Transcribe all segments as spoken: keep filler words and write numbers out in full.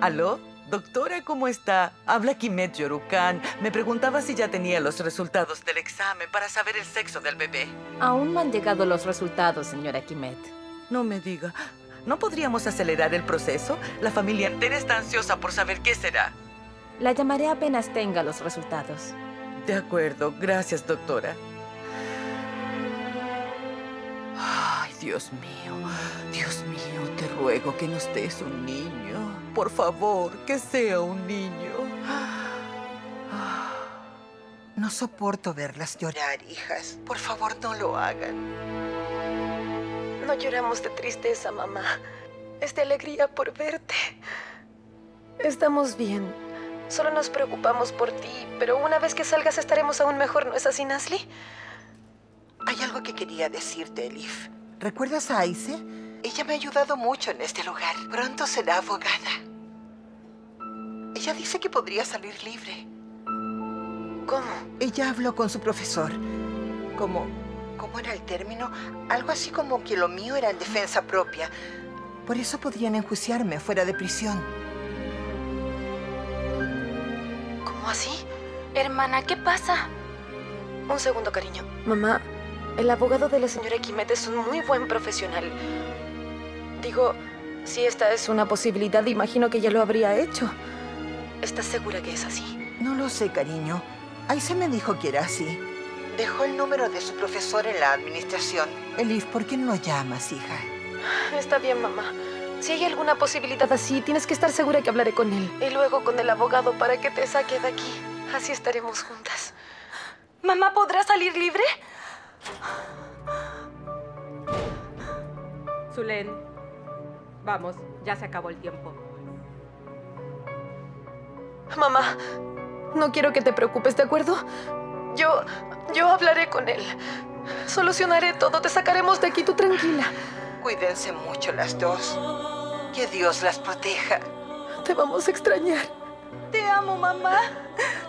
¿Aló? Doctora, ¿cómo está? Habla Kimet Yorukan. Me preguntaba si ya tenía los resultados del examen para saber el sexo del bebé. Aún no han llegado los resultados, señora Kimet. No me diga. ¿No podríamos acelerar el proceso? La familia entera está ansiosa por saber qué será. La llamaré apenas tenga los resultados. De acuerdo. Gracias, doctora. Ay, Dios mío. Dios mío, te ruego que nos des un niño. Por favor, que sea un niño. No soporto verlas llorar, hijas. Por favor, no lo hagan. No lloramos de tristeza, mamá. Es de alegría por verte. Estamos bien. Solo nos preocupamos por ti, pero una vez que salgas estaremos aún mejor, ¿no es así, Nazli? Hay algo que quería decirte, Elif. ¿Recuerdas a Ayşe? Ella me ha ayudado mucho en este lugar. Pronto será abogada. Ella dice que podría salir libre. ¿Cómo? Ella habló con su profesor. Como... ¿Cómo era el término? Algo así como que lo mío era en defensa propia. Por eso podrían enjuiciarme fuera de prisión. ¿Cómo así? Hermana, ¿qué pasa? Un segundo, cariño. Mamá... El abogado de la señora Quimette es un muy buen profesional. Digo, si esta es una posibilidad, imagino que ya lo habría hecho. ¿Estás segura que es así? No lo sé, cariño. Ayşe me dijo que era así. Dejó el número de su profesor en la administración. Elif, ¿por qué no llamas, hija? Está bien, mamá. Si hay alguna posibilidad así, tienes que estar segura que hablaré con él. Y luego con el abogado para que te saque de aquí. Así estaremos juntas. ¿Mamá podrá salir libre? Zulén, vamos, ya se acabó el tiempo. Mamá, no quiero que te preocupes, ¿de acuerdo? Yo, yo hablaré con él. Solucionaré todo, te sacaremos de aquí, tú tranquila. Cuídense mucho las dos. Que Dios las proteja. Te vamos a extrañar. Te amo, mamá.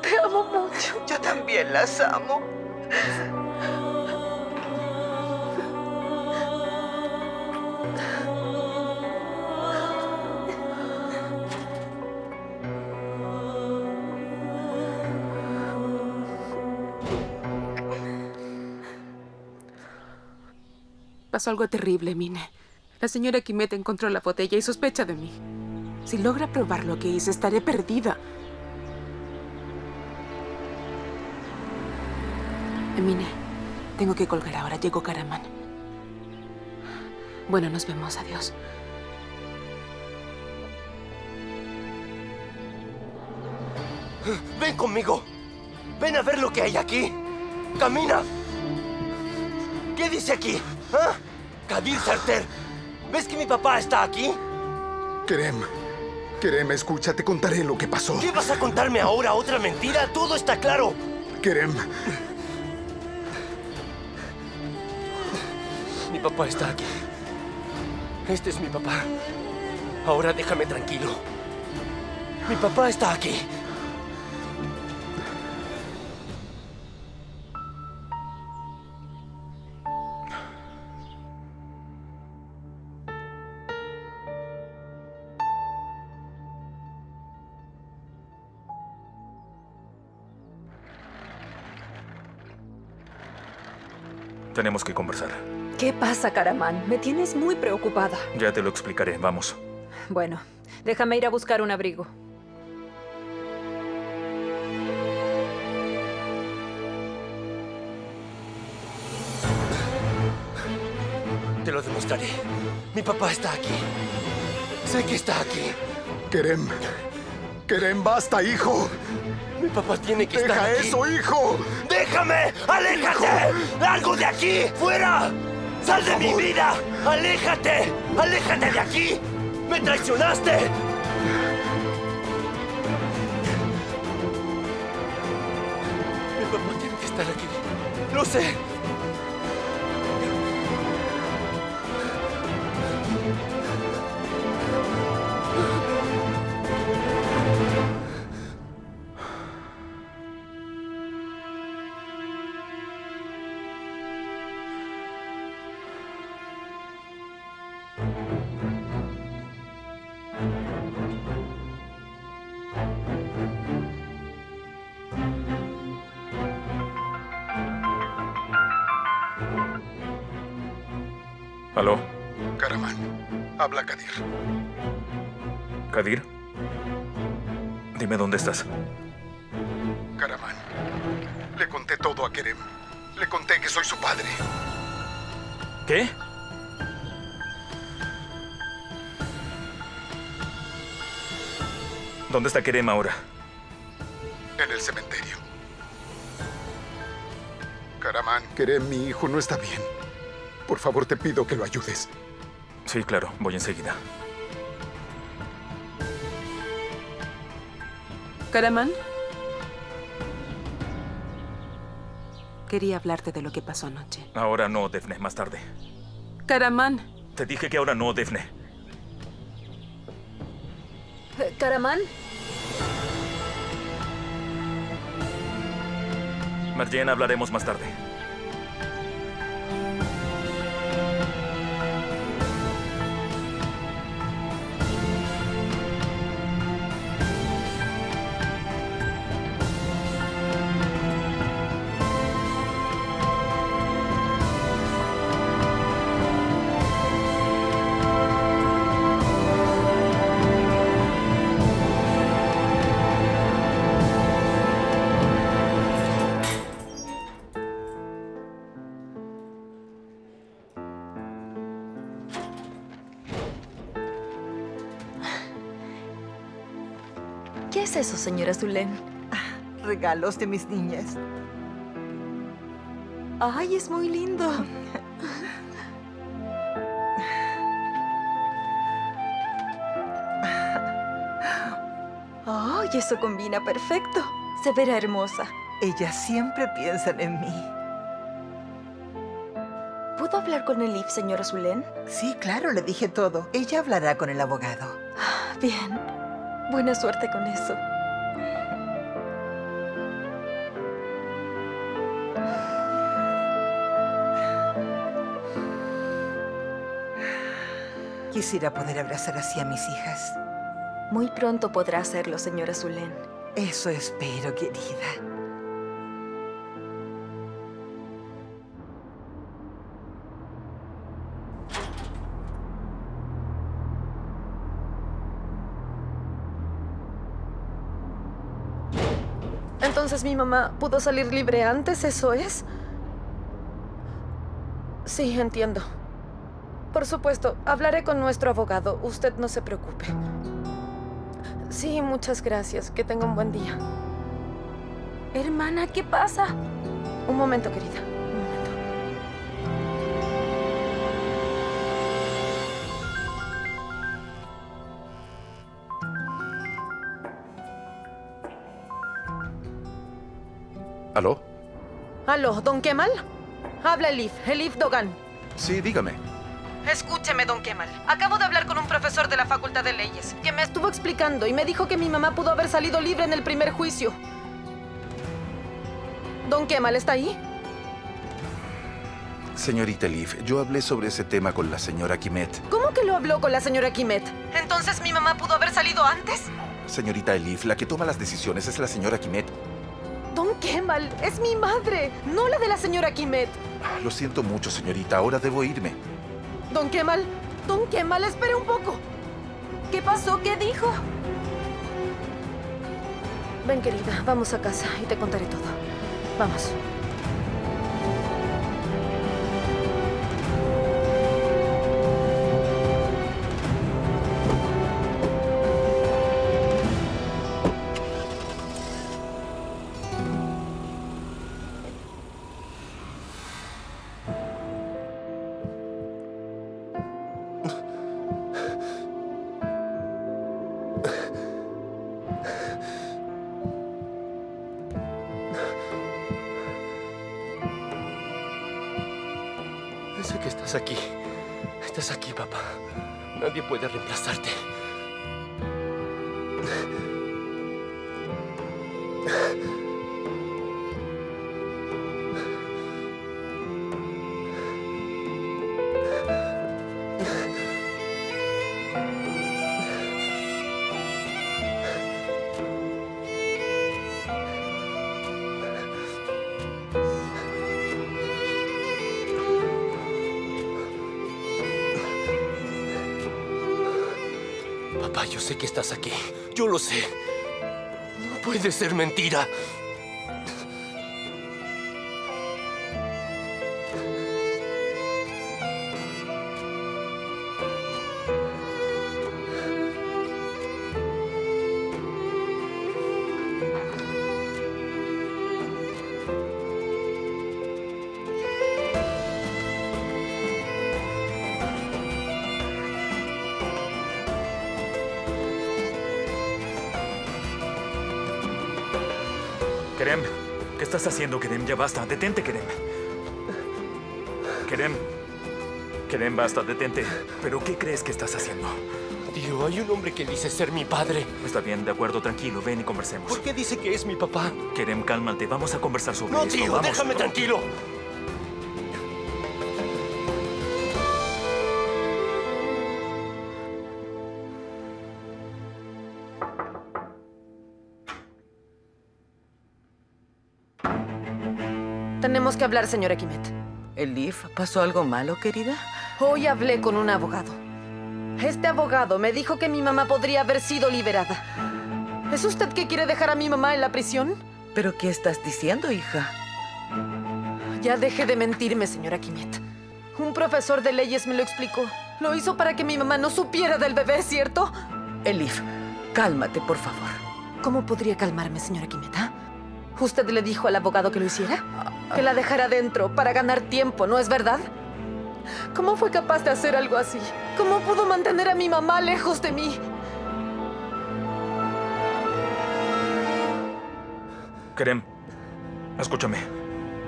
Te amo mucho. Yo también las amo. Pasó algo terrible, Mine. La señora Quimette encontró la botella y sospecha de mí. Si logra probar lo que hice, estaré perdida. Mine, tengo que colgar ahora. Llegó Kahraman. Bueno, nos vemos. Adiós. Ven conmigo. Ven a ver lo que hay aquí. Camina. ¿Qué dice aquí? ¿Ah? Kadir Sarter, ¿ves que mi papá está aquí? Kerem, Kerem, escucha, te contaré lo que pasó. ¿Qué vas a contarme ahora? ¿Otra mentira? Todo está claro. Kerem. Mi papá está aquí. Este es mi papá. Ahora déjame tranquilo. Mi papá está aquí. Tenemos que conversar. ¿Qué pasa, Kahraman? Me tienes muy preocupada. Ya te lo explicaré. Vamos. Bueno, déjame ir a buscar un abrigo. Te lo demostraré. Mi papá está aquí. Sé que está aquí. Kerem. Kerem, basta, hijo. Mi papá tiene que estar aquí. ¡Deja eso, hijo! ¡Déjame! ¡Aléjate! Hijo. ¡Largo de aquí! ¡Fuera! ¡Sal de mi vida! ¡Aléjate! ¡Aléjate de aquí! ¡Me traicionaste! Mi papá tiene que estar aquí. Lo sé. ¿Aló? Kahraman, habla Kadir. ¿Kadir? Dime dónde estás. Kahraman, le conté todo a Kerem. Le conté que soy su padre. ¿Qué? ¿Dónde está Kerem ahora? En el cementerio. Kahraman, Kerem, mi hijo no está bien. Por favor, te pido que lo ayudes. Sí, claro. Voy enseguida. Kahraman. Quería hablarte de lo que pasó anoche. Ahora no, Defne. Más tarde. Kahraman. Te dije que ahora no, Defne. Kahraman. Marjane, hablaremos más tarde. ¿Qué es eso, señora Zulén? Ah, regalos de mis niñas. ¡Ay, es muy lindo! ¡Ay, oh, eso combina perfecto! Se verá hermosa. Ellas siempre piensan en mí. ¿Puedo hablar con Elif, señora Zulén? Sí, claro, le dije todo. Ella hablará con el abogado. Ah, bien. Buena suerte con eso. Quisiera poder abrazar así a mis hijas. Muy pronto podrá hacerlo, señora Zulén. Eso espero, querida. Entonces mi mamá pudo salir libre antes, ¿eso es? Sí, entiendo. Por supuesto, hablaré con nuestro abogado. Usted no se preocupe. Sí, muchas gracias. Que tenga un buen día. Hermana, ¿qué pasa? Un momento, querida. Un momento. ¿Aló? ¿Aló, don Kemal? Habla Elif, Elif Dogan. Sí, dígame. Escúcheme, don Kemal. Acabo de hablar con un profesor de la Facultad de Leyes que me estuvo explicando y me dijo que mi mamá pudo haber salido libre en el primer juicio. ¿Don Kemal está ahí? Señorita Elif, yo hablé sobre ese tema con la señora Quimette. ¿Cómo que lo habló con la señora Quimette? ¿Entonces mi mamá pudo haber salido antes? Señorita Elif, la que toma las decisiones es la señora Quimette. Don Kemal, es mi madre, no la de la señora Quimette. Lo siento mucho, señorita. Ahora debo irme. Don Kemal, Don Kemal, espere un poco. ¿Qué pasó? ¿Qué dijo? Ven, querida, vamos a casa y te contaré todo. Vamos. Sé que estás aquí. Estás aquí, papá. Nadie puede reemplazarte. Papá, yo sé que estás aquí. Yo lo sé. No puede ser mentira. Kerem, ¿qué estás haciendo, Kerem? Ya basta. Detente, Kerem. Kerem. Kerem, basta. Detente. ¿Pero qué crees que estás haciendo? Tío, hay un hombre que dice ser mi padre. Está bien, de acuerdo. Tranquilo. Ven y conversemos. ¿Por qué dice que es mi papá? Kerem, cálmate. Vamos a conversar sobre esto. No, tío. Vamos. Déjame tranquilo. Tenemos que hablar, señora Kimet. Elif, ¿pasó algo malo, querida? Hoy hablé con un abogado. Este abogado me dijo que mi mamá podría haber sido liberada. ¿Es usted que quiere dejar a mi mamá en la prisión? ¿Pero qué estás diciendo, hija? Ya deje de mentirme, señora Kimet. Un profesor de leyes me lo explicó. Lo hizo para que mi mamá no supiera del bebé, ¿cierto? Elif, cálmate, por favor. ¿Cómo podría calmarme, señora Kimet, ¿eh? ¿Usted le dijo al abogado que lo hiciera? Que la dejara dentro para ganar tiempo, ¿no es verdad? ¿Cómo fue capaz de hacer algo así? ¿Cómo pudo mantener a mi mamá lejos de mí? Kerem, escúchame.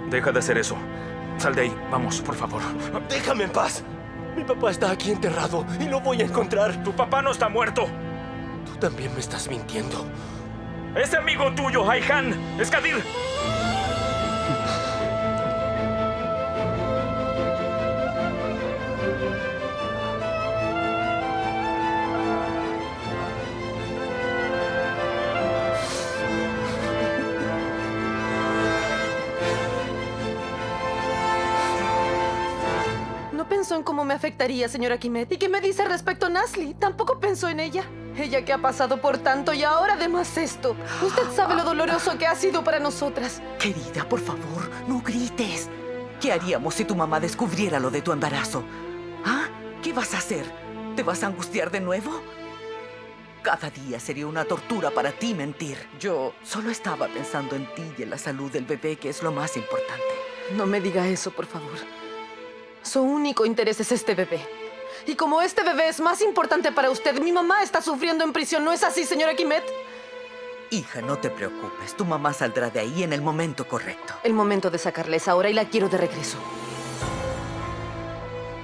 Deja de hacer eso. Sal de ahí. Vamos, por favor. Déjame en paz. Mi papá está aquí enterrado y lo voy a encontrar. Tu papá no está muerto. Tú también me estás mintiendo. ¡Es amigo tuyo, Ayhan! ¡Es Kadir! No pensó en cómo me afectaría, señora Kimet. ¿Y qué me dice respecto a Nazli? Tampoco pensó en ella. Ella que ha pasado por tanto y ahora además esto. Usted sabe lo doloroso que ha sido para nosotras. Querida, por favor, no grites. ¿Qué haríamos si tu mamá descubriera lo de tu embarazo? ¿Ah? ¿Qué vas a hacer? ¿Te vas a angustiar de nuevo? Cada día sería una tortura para ti mentir. Yo solo estaba pensando en ti y en la salud del bebé, que es lo más importante. No me diga eso, por favor. Su único interés es este bebé. Y como este bebé es más importante para usted, mi mamá está sufriendo en prisión. ¿No es así, señora Kimet? Hija, no te preocupes. Tu mamá saldrá de ahí en el momento correcto. El momento de sacarla es ahora y la quiero de regreso.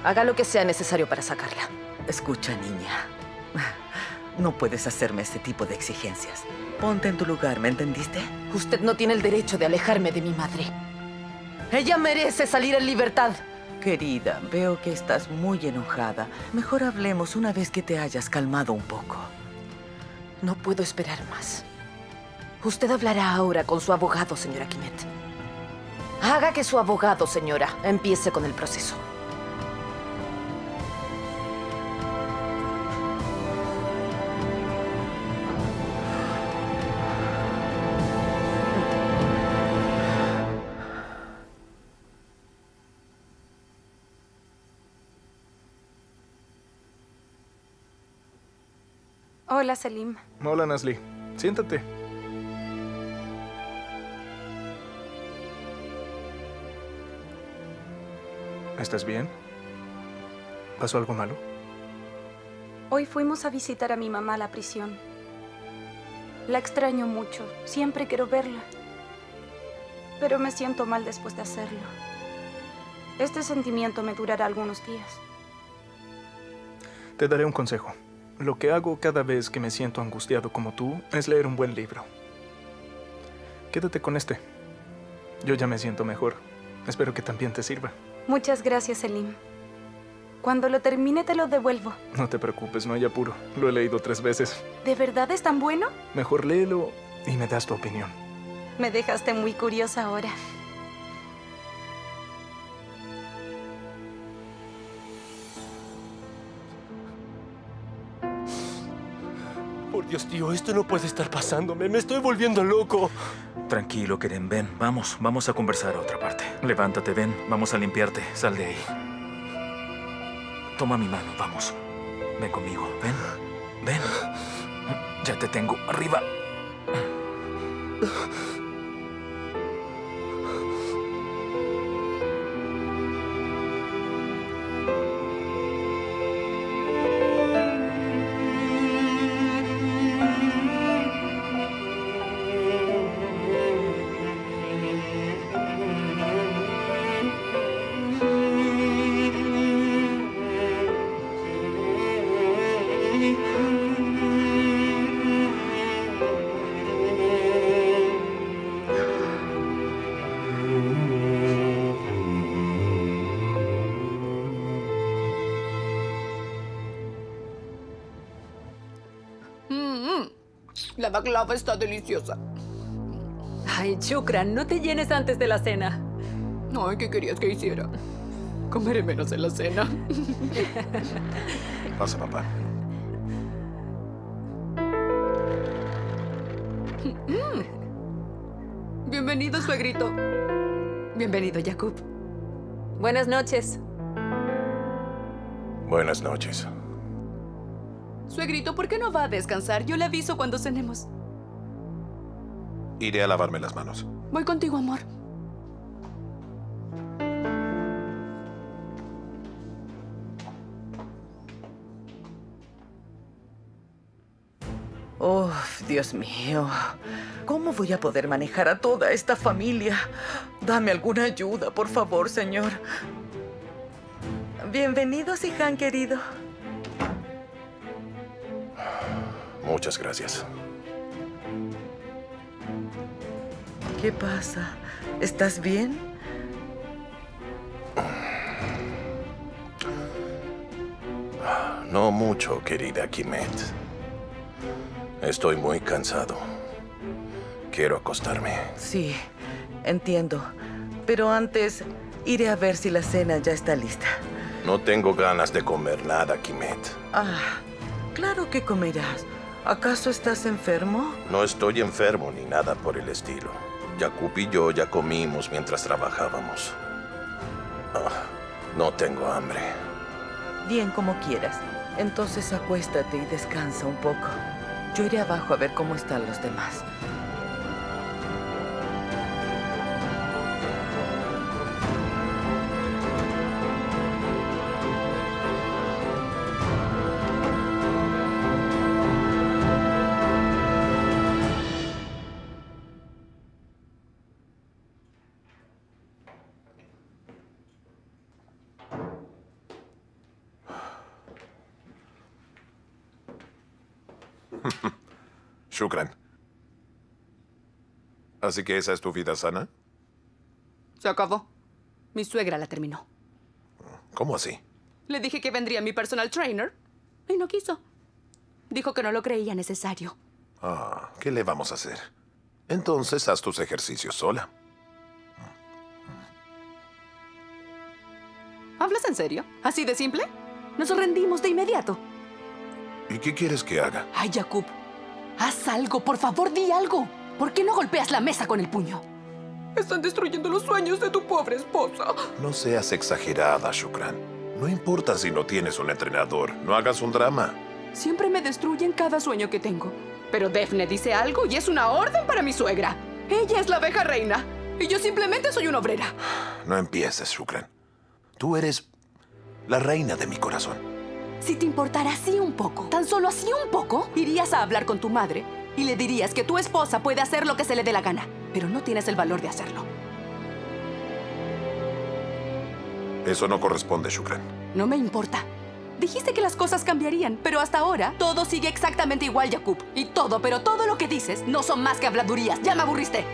Haga lo que sea necesario para sacarla. Escucha, niña. No puedes hacerme este tipo de exigencias. Ponte en tu lugar, ¿me entendiste? Usted no tiene el derecho de alejarme de mi madre. Ella merece salir en libertad. Querida, veo que estás muy enojada. Mejor hablemos una vez que te hayas calmado un poco. No puedo esperar más. Usted hablará ahora con su abogado, señora Kimet. Haga que su abogado, señora, empiece con el proceso. Hola, Selim. Hola, Nazli. Siéntate. ¿Estás bien? ¿Pasó algo malo? Hoy fuimos a visitar a mi mamá a la prisión. La extraño mucho. Siempre quiero verla. Pero me siento mal después de hacerlo. Este sentimiento me durará algunos días. Te daré un consejo. Lo que hago cada vez que me siento angustiado como tú es leer un buen libro. Quédate con este. Yo ya me siento mejor. Espero que también te sirva. Muchas gracias, Selim. Cuando lo termine, te lo devuelvo. No te preocupes, no hay apuro. Lo he leído tres veces. ¿De verdad es tan bueno? Mejor léelo y me das tu opinión. Me dejaste muy curiosa ahora. Por Dios, tío, esto no puede estar pasándome. Me estoy volviendo loco. Tranquilo, Kerem. Ven, vamos. Vamos a conversar a otra parte. Levántate, ven. Vamos a limpiarte. Sal de ahí. Toma mi mano, vamos. Ven conmigo. Ven. Ven. Ya te tengo. Arriba. La baklava está deliciosa. Ay, Şükran, no te llenes antes de la cena. Ay, ¿qué querías que hiciera? Comeré menos en la cena. Pasa, papá. Bienvenido, suegrito. Bienvenido, Jacob. Buenas noches. Buenas noches. Suegrito, ¿por qué no va a descansar? Yo le aviso cuando cenemos. Iré a lavarme las manos. Voy contigo, amor. Oh, Dios mío. ¿Cómo voy a poder manejar a toda esta familia? Dame alguna ayuda, por favor, señor. Bienvenido, Cihan, querido. Muchas gracias. ¿Qué pasa? ¿Estás bien? No mucho, querida Kimet. Estoy muy cansado. Quiero acostarme. Sí, entiendo. Pero antes, iré a ver si la cena ya está lista. No tengo ganas de comer nada, Kimet. Ah, claro que comerás. ¿Acaso estás enfermo? No estoy enfermo ni nada por el estilo. Yakup y yo ya comimos mientras trabajábamos. Ah, no tengo hambre. Bien, como quieras. Entonces acuéstate y descansa un poco. Yo iré abajo a ver cómo están los demás. Şükran. ¿Así que esa es tu vida sana? Se acabó. Mi suegra la terminó. ¿Cómo así? Le dije que vendría mi personal trainer y no quiso. Dijo que no lo creía necesario. Ah, ¿qué le vamos a hacer? Entonces haz tus ejercicios sola. ¿Hablas en serio? ¿Así de simple? Nos rendimos de inmediato. ¿Y qué quieres que haga? Ay, Jacob, haz algo, por favor, di algo. ¿Por qué no golpeas la mesa con el puño? Están destruyendo los sueños de tu pobre esposa. No seas exagerada, Şükran. No importa si no tienes un entrenador, no hagas un drama. Siempre me destruyen cada sueño que tengo. Pero Defne dice algo y es una orden para mi suegra. Ella es la abeja reina y yo simplemente soy una obrera. No empieces, Şükran. Tú eres la reina de mi corazón. Si te importara así un poco, tan solo así un poco, irías a hablar con tu madre y le dirías que tu esposa puede hacer lo que se le dé la gana, pero no tienes el valor de hacerlo. Eso no corresponde, Şükran. No me importa. Dijiste que las cosas cambiarían, pero hasta ahora todo sigue exactamente igual, Jacob. Y todo, pero todo lo que dices no son más que habladurías. Ya me aburriste.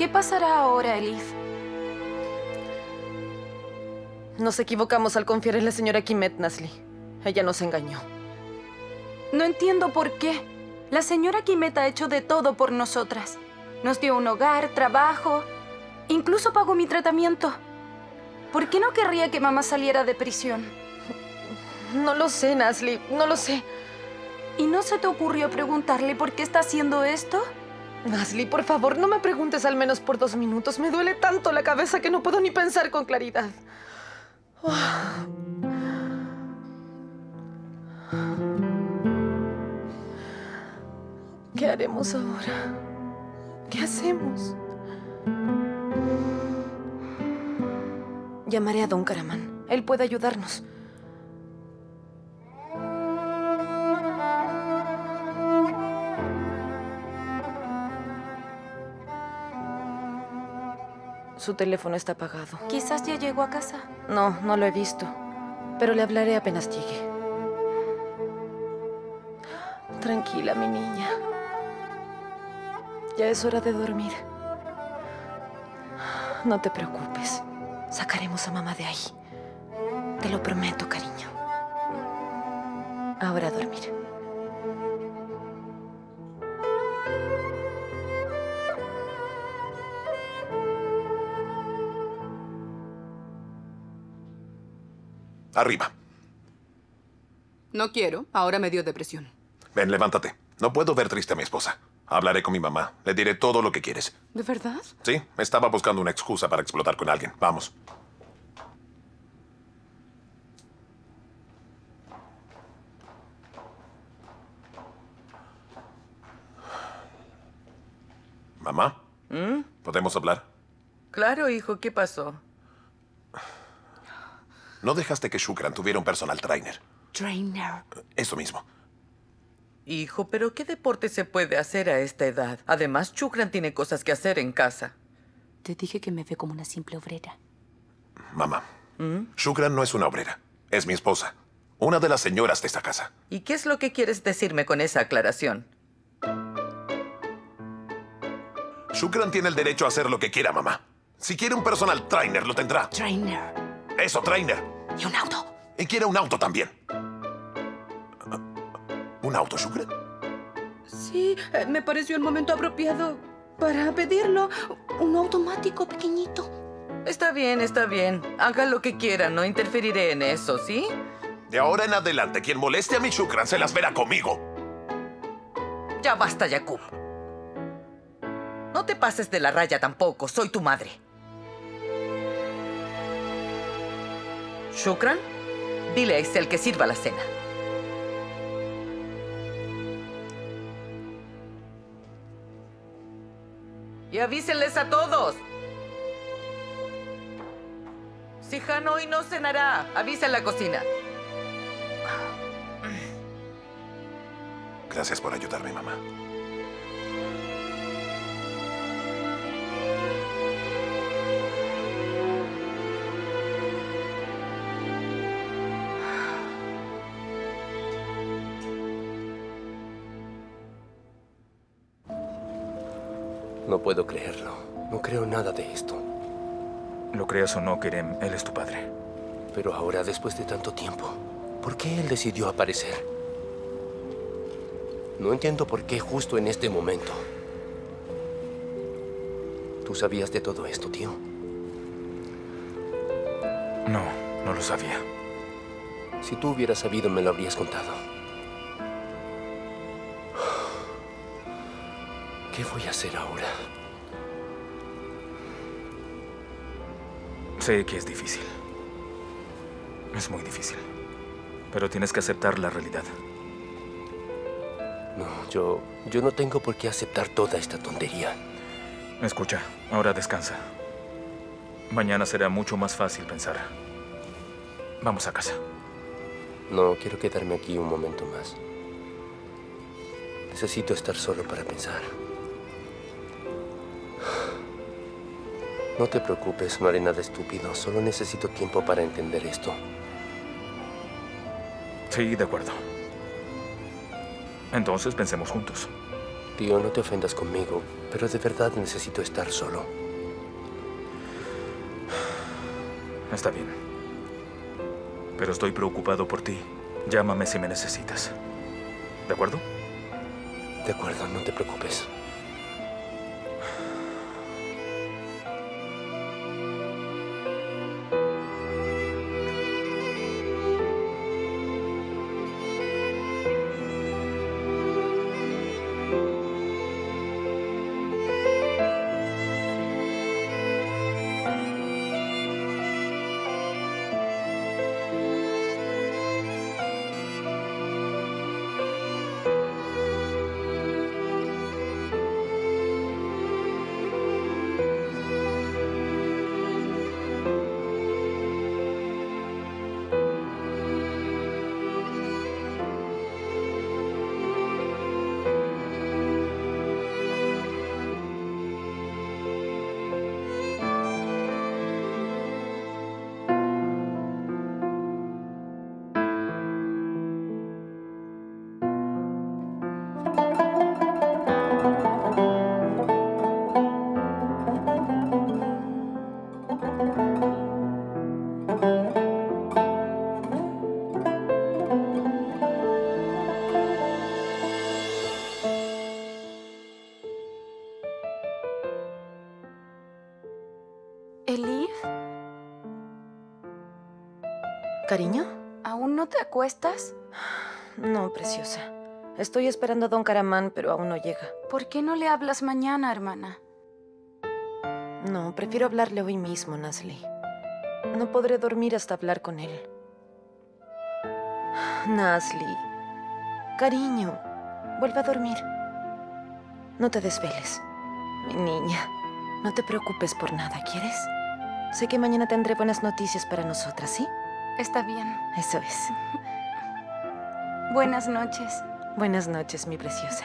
¿Qué pasará ahora, Elif? Nos equivocamos al confiar en la señora Kimet, Nazli. Ella nos engañó. No entiendo por qué. La señora Quimette ha hecho de todo por nosotras. Nos dio un hogar, trabajo, incluso pagó mi tratamiento. ¿Por qué no querría que mamá saliera de prisión? No lo sé, Nazli, no lo sé. ¿Y no se te ocurrió preguntarle por qué está haciendo esto? Nazli, por favor, no me preguntes al menos por dos minutos. Me duele tanto la cabeza que no puedo ni pensar con claridad. Oh. ¿Qué haremos ahora? ¿Qué hacemos? Llamaré a don Kahraman. Él puede ayudarnos. Su teléfono está apagado. Quizás ya llegó a casa. No, no lo he visto. Pero le hablaré apenas llegue. Tranquila, mi niña. Ya es hora de dormir. No te preocupes. Sacaremos a mamá de ahí. Te lo prometo, cariño. Ahora a dormir. Arriba. No quiero. Ahora me dio depresión. Ven, levántate. No puedo ver triste a mi esposa. Hablaré con mi mamá. Le diré todo lo que quieres. ¿De verdad? Sí. Estaba buscando una excusa para explotar con alguien. Vamos. ¿Mamá? ¿Mm? ¿Podemos hablar? Claro, hijo. ¿Qué pasó? No dejaste que Şükran tuviera un personal trainer. ¿Trainer? Eso mismo. Hijo, ¿pero qué deporte se puede hacer a esta edad? Además, Şükran tiene cosas que hacer en casa. Te dije que me veo como una simple obrera. Mamá, ¿Mm? Şükran no es una obrera. Es mi esposa. Una de las señoras de esta casa. ¿Y qué es lo que quieres decirme con esa aclaración? Şükran tiene el derecho a hacer lo que quiera, mamá. Si quiere un personal trainer, lo tendrá. Trainer. Eso, trainer. ¿Y un auto? Y quiere un auto también. ¿Un auto, Şükran? Sí, me pareció el momento apropiado para pedirlo. Un automático pequeñito. Está bien, está bien. Haga lo que quiera, no interferiré en eso, ¿sí? De ahora en adelante, quien moleste a mi Şükran se las verá conmigo. Ya basta, Yakup. No te pases de la raya tampoco. Soy tu madre. Şükran, dile a Excel que sirva la cena. Y avísenles a todos. Cihan hoy no cenará. Avisa en la cocina. Gracias por ayudarme, mamá. No puedo creerlo. No creo nada de esto. Lo creas o no, Kerem, él es tu padre. Pero ahora, después de tanto tiempo, ¿por qué él decidió aparecer? No entiendo por qué justo en este momento. ¿Tú sabías de todo esto, tío? No, no lo sabía. Si tú hubieras sabido, me lo habrías contado. ¿Qué voy a hacer ahora? Sé que es difícil. Es muy difícil. Pero tienes que aceptar la realidad. No, yo... Yo no tengo por qué aceptar toda esta tontería. Escucha, ahora descansa. Mañana será mucho más fácil pensar. Vamos a casa. No, quiero quedarme aquí un momento más. Necesito estar solo para pensar. No te preocupes, no haré nada estúpido. Solo necesito tiempo para entender esto. Sí, de acuerdo. Entonces, pensemos juntos. Tío, no te ofendas conmigo, pero de verdad necesito estar solo. Está bien. Pero estoy preocupado por ti. Llámame si me necesitas. ¿De acuerdo? De acuerdo, no te preocupes. Cariño, ¿aún no te acuestas? No, preciosa. Estoy esperando a don Kahraman, pero aún no llega. ¿Por qué no le hablas mañana, hermana? No, prefiero hablarle hoy mismo, Nazli. No podré dormir hasta hablar con él. Nazli, cariño, vuelve a dormir. No te desveles. Mi niña, no te preocupes por nada, ¿quieres? Sé que mañana tendré buenas noticias para nosotras, ¿sí? Está bien. Eso es. Buenas noches. Buenas noches, mi preciosa.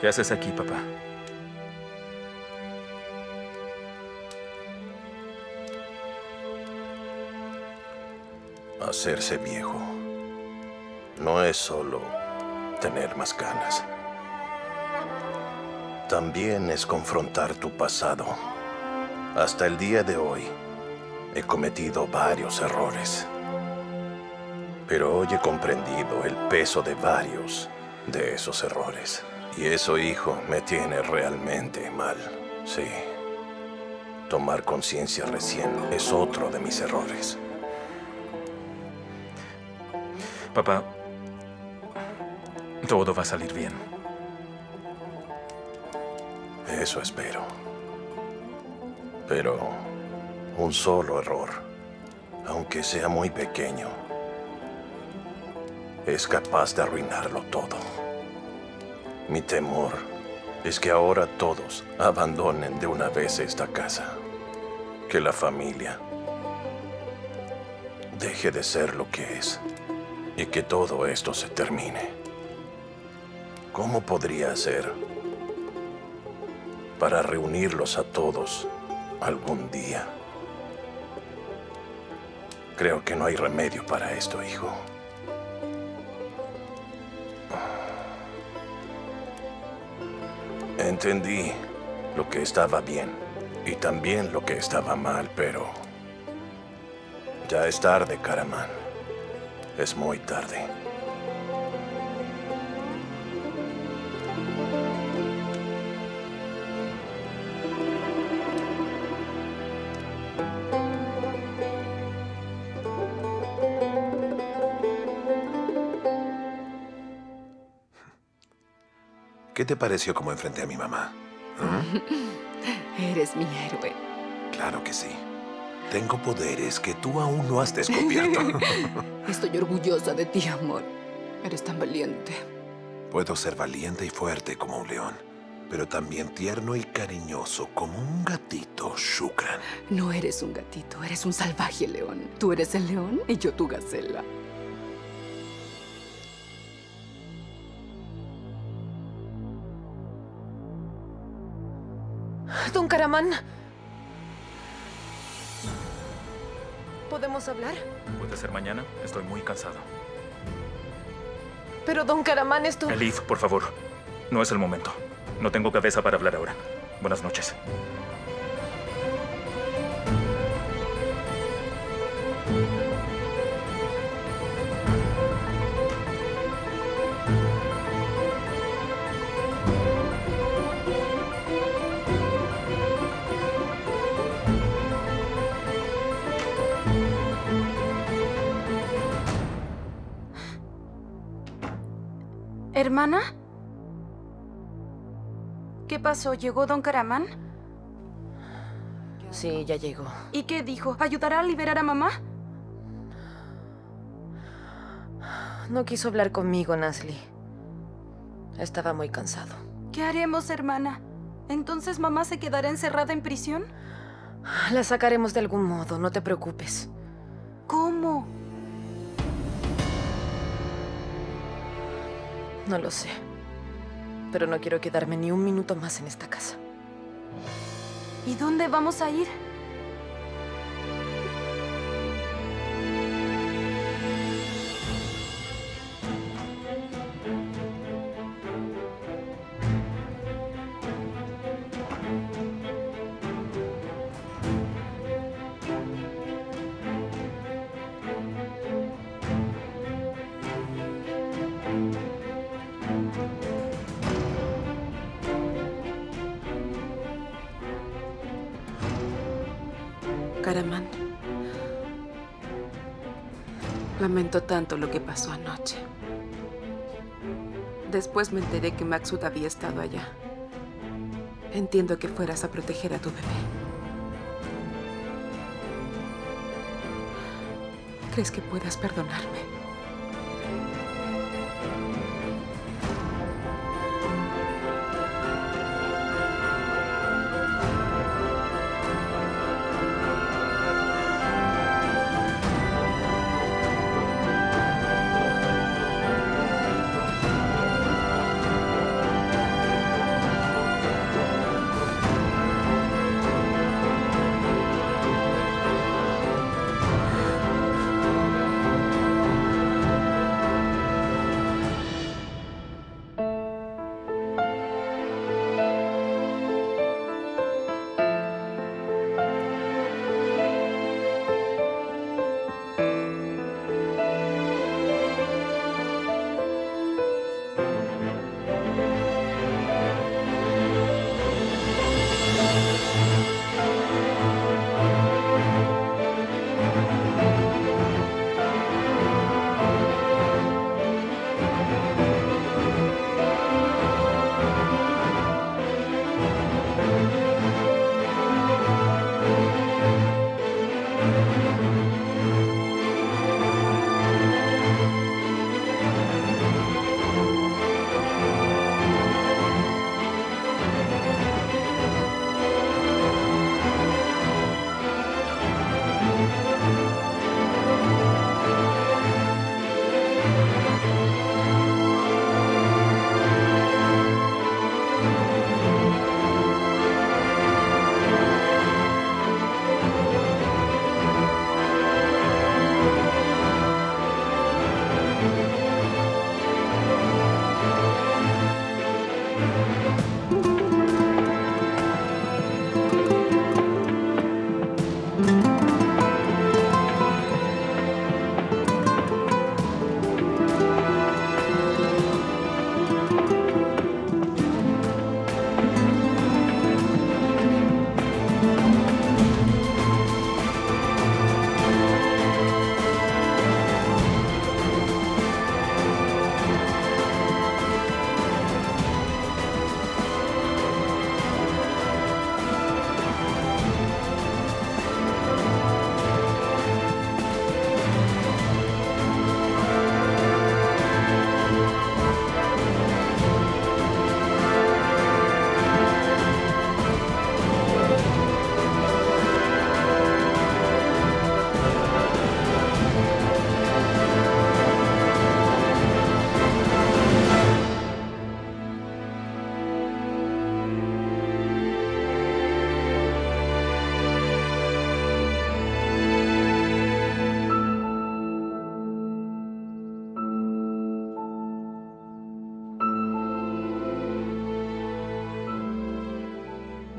¿Qué haces aquí, papá? Hacerse viejo no es solo tener más ganas. También es confrontar tu pasado. Hasta el día de hoy he cometido varios errores. Pero hoy he comprendido el peso de varios de esos errores. Y eso, hijo, me tiene realmente mal. Sí. Tomar conciencia recién es otro de mis errores. Papá, todo va a salir bien. Eso espero. Pero un solo error, aunque sea muy pequeño, es capaz de arruinarlo todo. Mi temor es que ahora todos abandonen de una vez esta casa. Que la familia deje de ser lo que es y que todo esto se termine. ¿Cómo podría hacer para reunirlos a todos algún día? Creo que no hay remedio para esto, hijo. Entendí lo que estaba bien y también lo que estaba mal, pero ya es tarde, Kahraman. Es muy tarde. ¿Qué te pareció como enfrenté a mi mamá? ¿Mm? Eres mi héroe. Claro que sí. Tengo poderes que tú aún no has descubierto. Estoy orgullosa de ti, amor. Eres tan valiente. Puedo ser valiente y fuerte como un león, pero también tierno y cariñoso como un gatito, Şükran. No eres un gatito, eres un salvaje león. Tú eres el león y yo tu gacela. Don Kahraman. ¿Podemos hablar? Puede ser mañana. Estoy muy cansado. Pero, don Kahraman, esto... Elif, por favor. No es el momento. No tengo cabeza para hablar ahora. Buenas noches. ¿Hermana? ¿Qué pasó? ¿Llegó don Kahraman? Sí, ya llegó. ¿Y qué dijo? ¿Ayudará a liberar a mamá? No quiso hablar conmigo, Nazli. Estaba muy cansado. ¿Qué haremos, hermana? ¿Entonces mamá se quedará encerrada en prisión? La sacaremos de algún modo, no te preocupes. ¿Cómo? No lo sé, pero no quiero quedarme ni un minuto más en esta casa. ¿Y dónde vamos a ir? Kahraman, lamento tanto lo que pasó anoche. Después me enteré que Maksud había estado allá. Entiendo que fueras a proteger a tu bebé. ¿Crees que puedas perdonarme?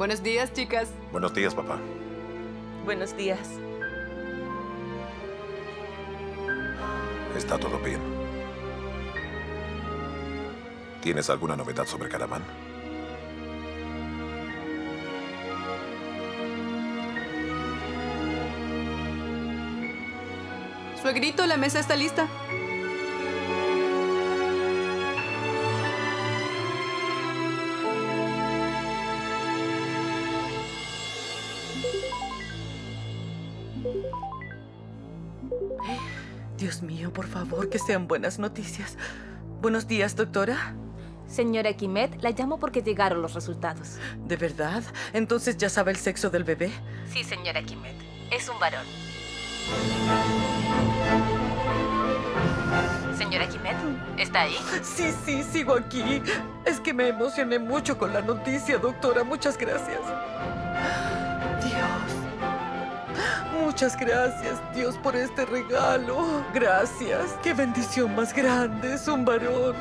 Buenos días, chicas. Buenos días, papá. Buenos días. ¿Está todo bien? ¿Tienes alguna novedad sobre Kahraman? Suegrito, la mesa está lista. Dios mío, por favor, que sean buenas noticias. Buenos días, doctora. Señora Kimet, la llamo porque llegaron los resultados. ¿De verdad? ¿Entonces ya sabe el sexo del bebé? Sí, señora Kimet. Es un varón. Señora Kimet, ¿está ahí? Sí, sí, sigo aquí. Es que me emocioné mucho con la noticia, doctora. Muchas gracias. Dios. Muchas gracias, Dios, por este regalo. Gracias. Qué bendición más grande. Es un varón.